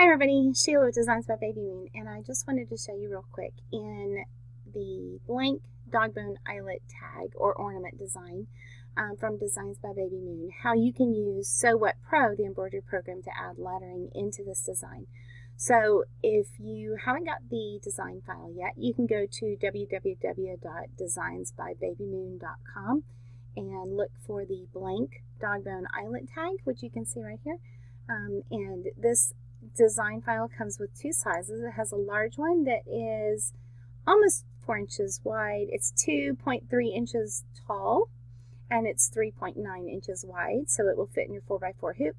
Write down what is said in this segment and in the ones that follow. Hi everybody, Sheila with Designs by Babymoon, and I just wanted to show you real quick in the blank dog bone eyelet tag or ornament design from Designs by Babymoon how you can use Sew What Pro, the embroidery program, to add lettering into this design. So if you haven't got the design file yet, you can go to www.designsbybabymoon.com and look for the blank dog bone eyelet tag, which you can see right here, and this design file comes with two sizes. It has a large one that is almost 4 inches wide, it's 2.3 inches tall, and it's 3.9 inches wide, so it will fit in your 4x4 hoop.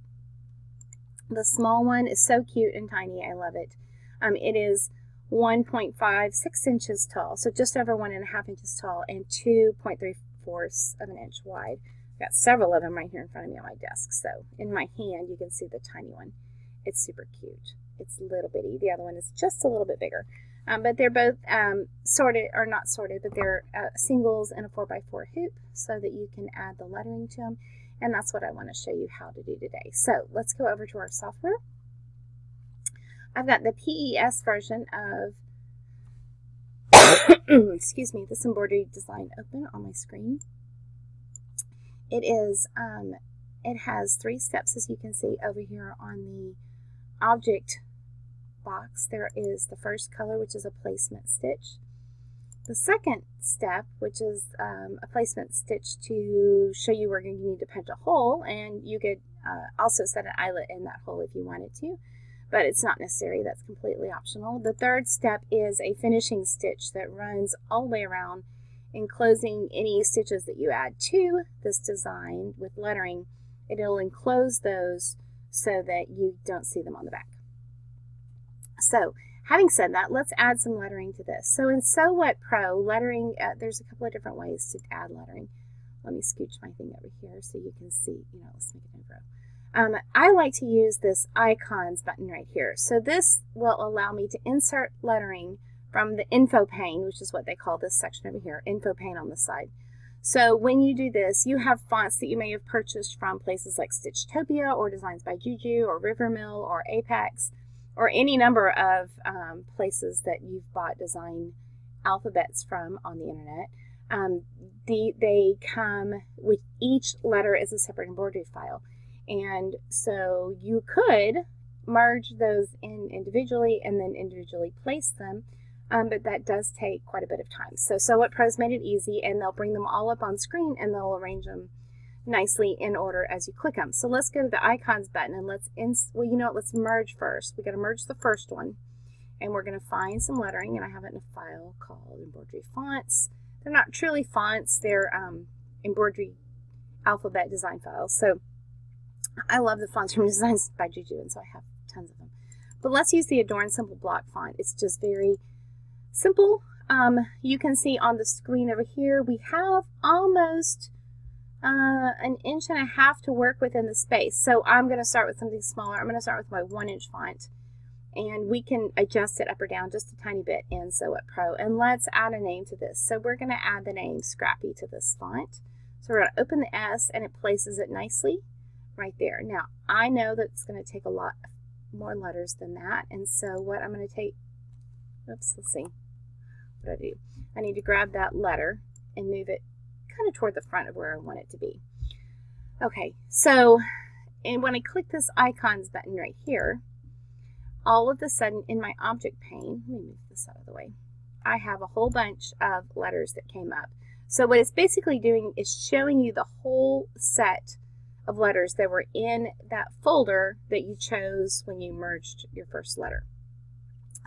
The small one is so cute and tiny, I love it. It is 1.56 inches tall, so just over 1.5 inches tall and 2.3/4 of an inch wide. I've got several of them right here in front of me on my desk, so in my hand you can see the tiny one. It's super cute. It's a little bitty. The other one is just a little bit bigger, but they're both sorted, or not sorted, but they're singles in a 4x4 hoop so that you can add the lettering to them, and that's what I want to show you how to do today. So let's go over to our software. I've got the PES version of excuse me, this embroidery design open on my screen. It is it has 3 steps, as you can see over here on the object box. There is the first color, which is a placement stitch. The second step, which is a placement stitch to show you where you need to punch a hole, and you could also set an eyelet in that hole if you wanted to, but it's not necessary. That's completely optional. The third step is a finishing stitch that runs all the way around, enclosing any stitches that you add to this design with lettering. It'll enclose those so that you don't see them on the back. So having said that, let's add some lettering to this. So in Sew What Pro, lettering, there's a couple of different ways to add lettering. Let me scooch my thing over here so you can see, you know, let's make it grow. I like to use this icons button right here. So this will allow me to insert lettering from the info pane, which is what they call this section over here, info pane on the side. So when you do this, you have fonts that you may have purchased from places like Stitchtopia or Designs by Juju or Rivermill or Apex or any number of places that you've bought design alphabets from on the internet. They come with each letter as a separate embroidery file. And so you could merge those in individually and then individually place them. But that does take quite a bit of time. So Sew What Pro's made it easy, and they'll bring them all up on screen and they'll arrange them nicely in order as you click them. So let's go to the icons button and let's, let's merge first. We're going to merge the first one and we're going to find some lettering, and I have it in a file called embroidery fonts. They're not truly fonts, they're embroidery alphabet design files. So I love the fonts from Designs by Juju, and so I have tons of them. But let's use the Adorn Simple Block font. It's just very simple. You can see on the screen over here we have almost an inch and a half to work with in the space. So I'm going to start with something smaller. I'm going to start with my 1-inch font, and we can adjust it up or down just a tiny bit in Sew What Pro. And let's add a name to this. So we're going to add the name Scrappy to this font. So we're going to open the S, and it places it nicely right there. Now I know that it's going to take a lot more letters than that, and so what I'm going to take, oops, let's see what I do. I need to grab that letter and move it kind of toward the front of where I want it to be. Okay, so, and when I click this icons button right here, all of a sudden in my object pane, let me move this out of the way, I have a whole bunch of letters that came up. So what it's basically doing is showing you the whole set of letters that were in that folder that you chose when you merged your first letter.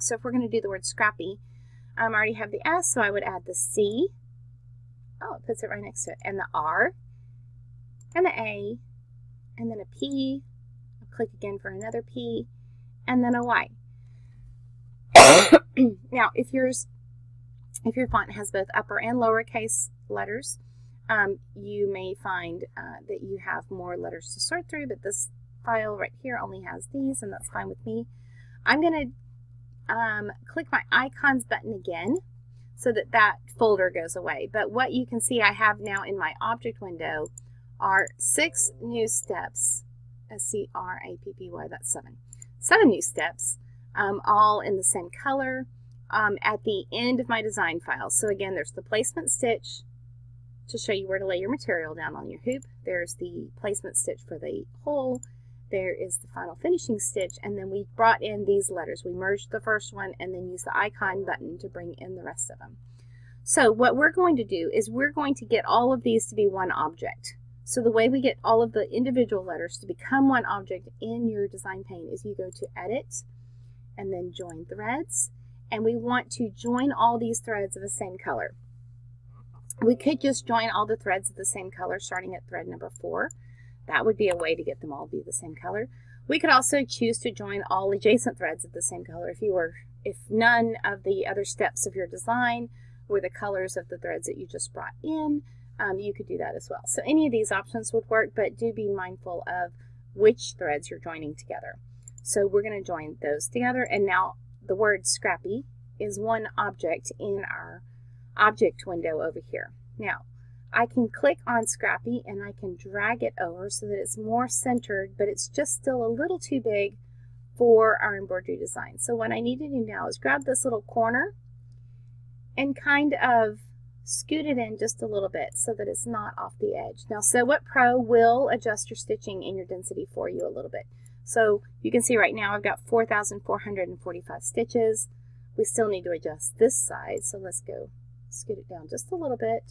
So if we're going to do the word Scrappy, I already have the S, so I would add the C. Oh, it puts it right next to it. And the R, and the A, and then a P. I'll click again for another P, and then a Y. Now, if your font has both upper and lowercase letters, you may find that you have more letters to sort through, but this file right here only has these, and that's fine with me. I'm going to click my icons button again so that that folder goes away. But what you can see I have now in my object window are 6 new steps, S-C-R-A-P-P-Y, that's 7. 7 new steps, all in the same color, at the end of my design file. So again, there's the placement stitch to show you where to lay your material down on your hoop. There's the placement stitch for the hole. There is the final finishing stitch, and then we brought in these letters. We merged the first one and then used the icon button to bring in the rest of them. So what we're going to do is we're going to get all of these to be one object. So the way we get all of the individual letters to become one object in your design pane is you go to Edit and then Join Threads, and we want to join all these threads of the same color. We could just join all the threads of the same color starting at thread number 4. That would be a way to get them all to be the same color. We could also choose to join all adjacent threads of the same color if none of the other steps of your design were the colors of the threads that you just brought in. You could do that as well. So any of these options would work, but do be mindful of which threads you're joining together. So we're going to join those together, and now the word Scrappy is one object in our object window over here. Now I can click on Scrappy and I can drag it over so that it's more centered, but it's just still a little too big for our embroidery design. So what I need to do now is grab this little corner and kind of scoot it in just a little bit so that it's not off the edge. Now Sew What Pro will adjust your stitching and your density for you a little bit. So you can see right now I've got 4,445 stitches. We still need to adjust this side, so let's go scoot it down just a little bit.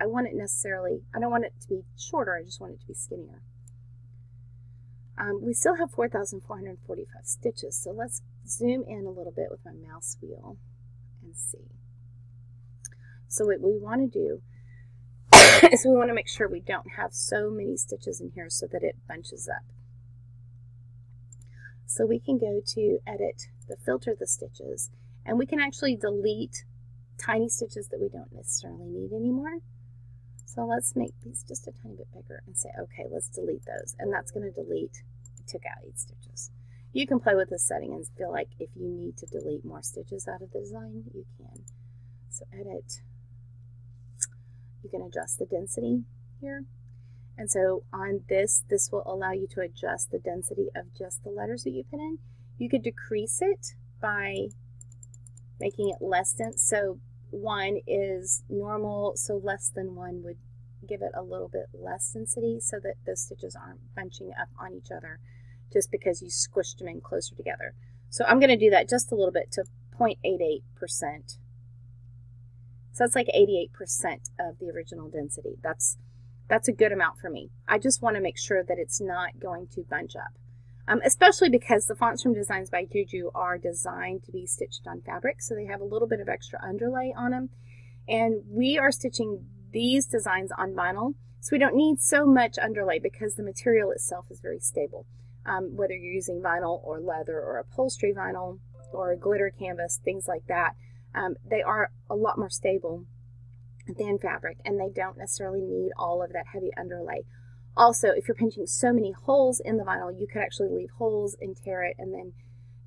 I don't want it to be shorter, I just want it to be skinnier. We still have 4,445 stitches, so let's zoom in a little bit with my mouse wheel and see. So what we want to do is we want to make sure we don't have so many stitches in here so that it bunches up. So we can go to Edit, the Filter the Stitches, and we can actually delete tiny stitches that we don't necessarily need anymore. So let's make these just a tiny bit bigger and say, okay, let's delete those. And that's going to delete, I took out 8 stitches. You can play with this setting and feel like if you need to delete more stitches out of the design, you can. So Edit, you can adjust the density here. And so on this will allow you to adjust the density of just the letters that you put in. You could decrease it by making it less dense. So 1 is normal, so less than 1 would give it a little bit less density so that those stitches aren't bunching up on each other just because you squished them in closer together. So I'm going to do that just a little bit to 0.88%. So that's like 88% of the original density. That's a good amount for me. I just want to make sure that it's not going to bunch up. Especially because the fonts from Designs by Juju are designed to be stitched on fabric, so they have a little bit of extra underlay on them. And we are stitching these designs on vinyl, so we don't need so much underlay because the material itself is very stable. Whether you're using vinyl or leather or upholstery vinyl or glitter canvas, things like that, they are a lot more stable than fabric, and they don't necessarily need all of that heavy underlay. Also, if you're pinching so many holes in the vinyl, you could actually leave holes and tear it and then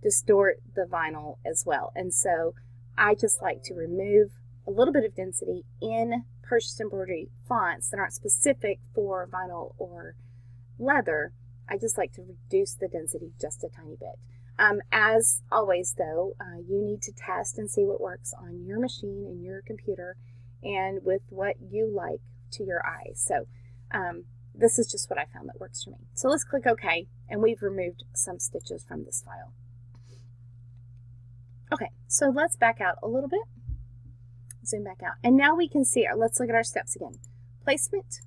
distort the vinyl as well. And so I just like to remove a little bit of density in purchased embroidery fonts that aren't specific for vinyl or leather. I just like to reduce the density just a tiny bit. As always though, you need to test and see what works on your machine and your computer and with what you like to your eye. So this is just what I found that works for me. So let's click OK, and we've removed some stitches from this file. Okay, so let's back out a little bit, zoom back out, and now we can see our, let's look at our steps again. Placement,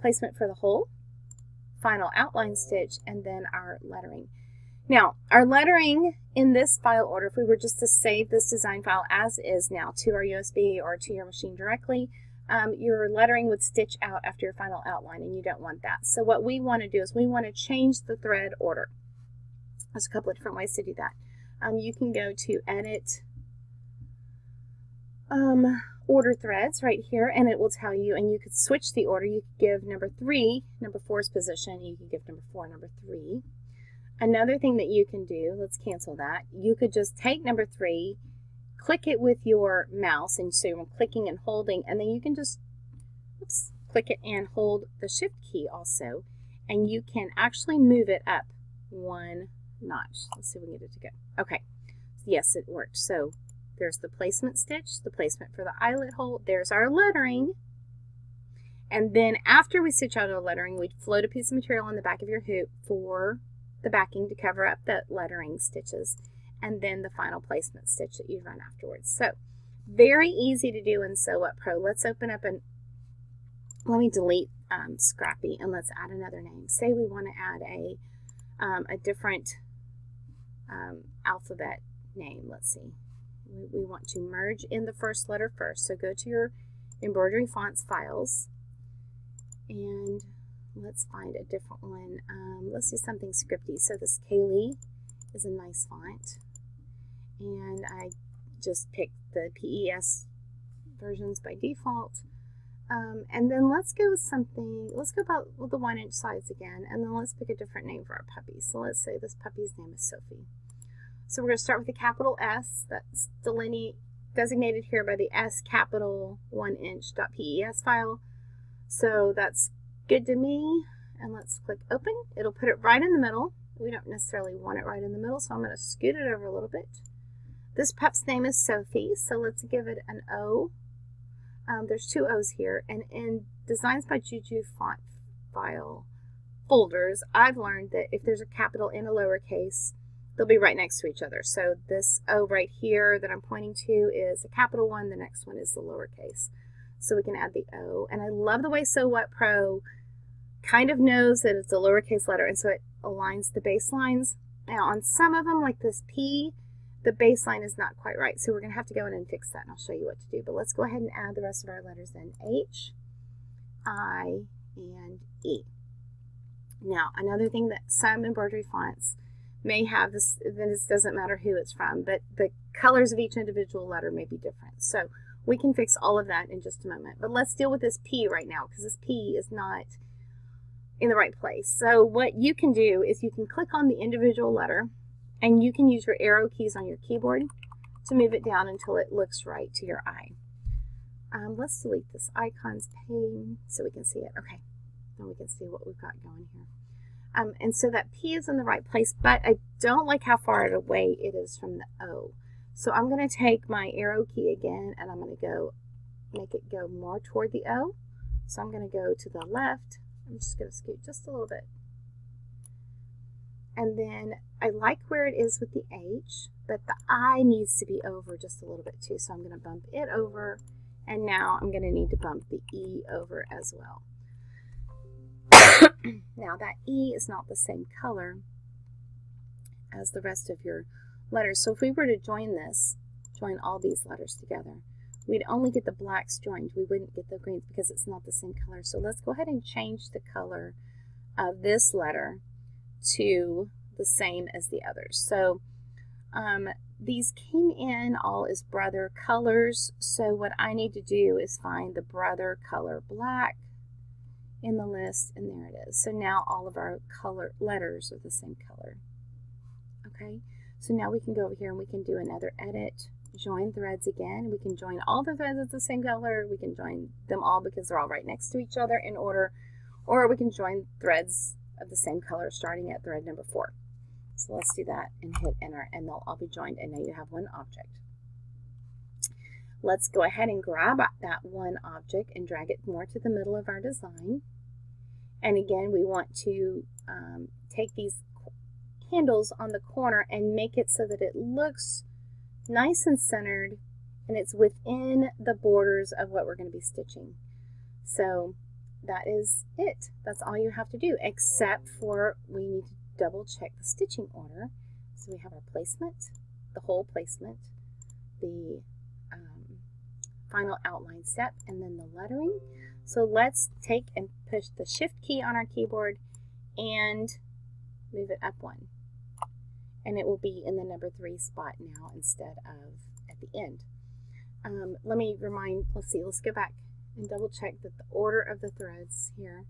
placement for the hole, final outline stitch, and then our lettering. Now, our lettering in this file order, if we were just to save this design file as is now to our USB or to your machine directly, your lettering would stitch out after your final outline, and you don't want that. So what we want to do is we want to change the thread order. There's a couple of different ways to do that. You can go to Edit, Order Threads right here, and it will tell you, and you could switch the order. You could give number 3, number 4's position, you can give number 4, number 3. Another thing that you can do, let's cancel that, you could just take number 3, click it with your mouse, and so you're clicking and holding, and then you can just click it and hold the shift key also, and you can actually move it up 1, notch. Let's see if we can get it to go. Okay, yes, it worked. So there's the placement stitch, the placement for the eyelet hole. There's our lettering. And then after we stitch out our lettering, we float a piece of material on the back of your hoop for the backing to cover up the lettering stitches, and then the final placement stitch that you run afterwards. So very easy to do in Sew What Pro. Let's open up and let me delete Scrappy, and let's add another name. Say we want to add a different alphabet name. Let's see. We want to merge in the first letter first. So go to your embroidery fonts files, and let's find a different one. Let's do something scripty. So this Kaylee is a nice font, and I just picked the PES versions by default. And then let's go with something, let's go about with the 1-inch size again, and then let's pick a different name for our puppy. So let's say this puppy's name is Sophie. So we're going to start with a capital S that's designated here by the S capital 1-inch.pes file. So that's good to me, and let's click open. It'll put it right in the middle. We don't necessarily want it right in the middle, so I'm going to scoot it over a little bit. This pup's name is Sophie, so let's give it an O. There's 2 O's here, and in Designs by Juju font file folders, I've learned that if there's a capital and a lowercase, they'll be right next to each other. So this O right here that I'm pointing to is a capital one, the next one is the lowercase. So we can add the O, and I love the way Sew What Pro kind of knows that it's a lowercase letter, and so it aligns the baselines. Now on some of them, like this P, the baseline is not quite right, so we're going to have to go in and fix that, and I'll show you what to do. But let's go ahead and add the rest of our letters in, H, I, and E. Now another thing that some embroidery fonts may have, this doesn't matter who it's from, but the colors of each individual letter may be different. So we can fix all of that in just a moment. But let's deal with this P right now, because this P is not in the right place. So what you can do is you can click on the individual letter, and you can use your arrow keys on your keyboard to move it down until it looks right to your eye. Let's delete this icons pane so we can see it. Okay, now we can see what we've got going here. And so that P is in the right place, but I don't like how far away it is from the O. So I'm going to take my arrow key again, and I'm going to go make it go more toward the O. So I'm going to go to the left. I'm just going to scoot just a little bit. And then I like where it is with the H, but the I needs to be over just a little bit too. So I'm going to bump it over, and now I'm going to need to bump the E over as well. Now that E is not the same color as the rest of your letters. So if we were to join this, join all these letters together, we'd only get the blacks joined. We wouldn't get the greens because it's not the same color. So let's go ahead and change the color of this letter to the same as the others. So these came in all as brother colors. So what I need to do is find the brother color black in the list, and there it is. So now all of our color letters are the same color. Okay, so now we can go over here and we can do another edit, join threads again. We can join all the threads of the same color. We can join them all because they're all right next to each other in order, or we can join threads of the same color starting at thread number 4. So let's do that and hit enter, and they'll all be joined, and now you have one object. Let's go ahead and grab that one object and drag it more to the middle of our design. And again, we want to take these handles on the corner and make it so that it looks nice and centered, and it's within the borders of what we're going to be stitching. So that is it. That's all you have to do, except for we need to double check the stitching order. So we have our placement, the whole placement, the final outline step, and then the lettering. So let's take and push the shift key on our keyboard and move it up 1. And it will be in the number 3 spot now instead of at the end. Let me remind, let's see, let's go back and double check that the order of the threads here,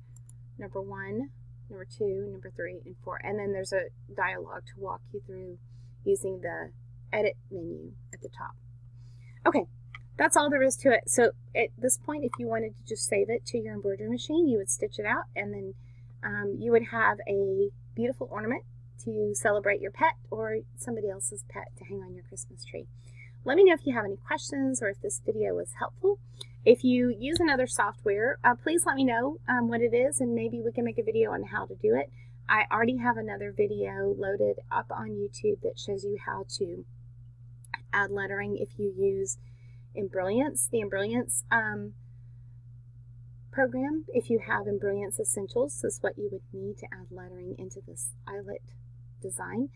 number 1, number 2, number 3, and 4. And then there's a dialogue to walk you through using the edit menu at the top. Okay, that's all there is to it. So at this point, if you wanted to just save it to your embroidery machine, you would stitch it out, and then you would have a beautiful ornament to celebrate your pet or somebody else's pet to hang on your Christmas tree. Let me know if you have any questions or if this video was helpful. If you use another software, please let me know what it is, and maybe we can make a video on how to do it. I already have another video loaded up on YouTube that shows you how to add lettering if you use Embrilliance, the Embrilliance program. If you have Embrilliance Essentials, this is what you would need to add lettering into this eyelet design.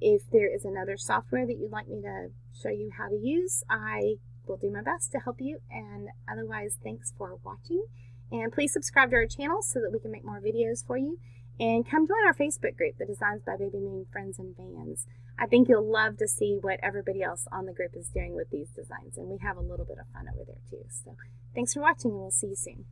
If there is another software that you'd like me to show you how to use, I will do my best to help you. And otherwise, thanks for watching, and please subscribe to our channel so that we can make more videos for you, and come join our Facebook group, the Designs by Babymoon Friends and Fans. I think you'll love to see what everybody else on the group is doing with these designs, and we have a little bit of fun over there too. So thanks for watching, and we'll see you soon.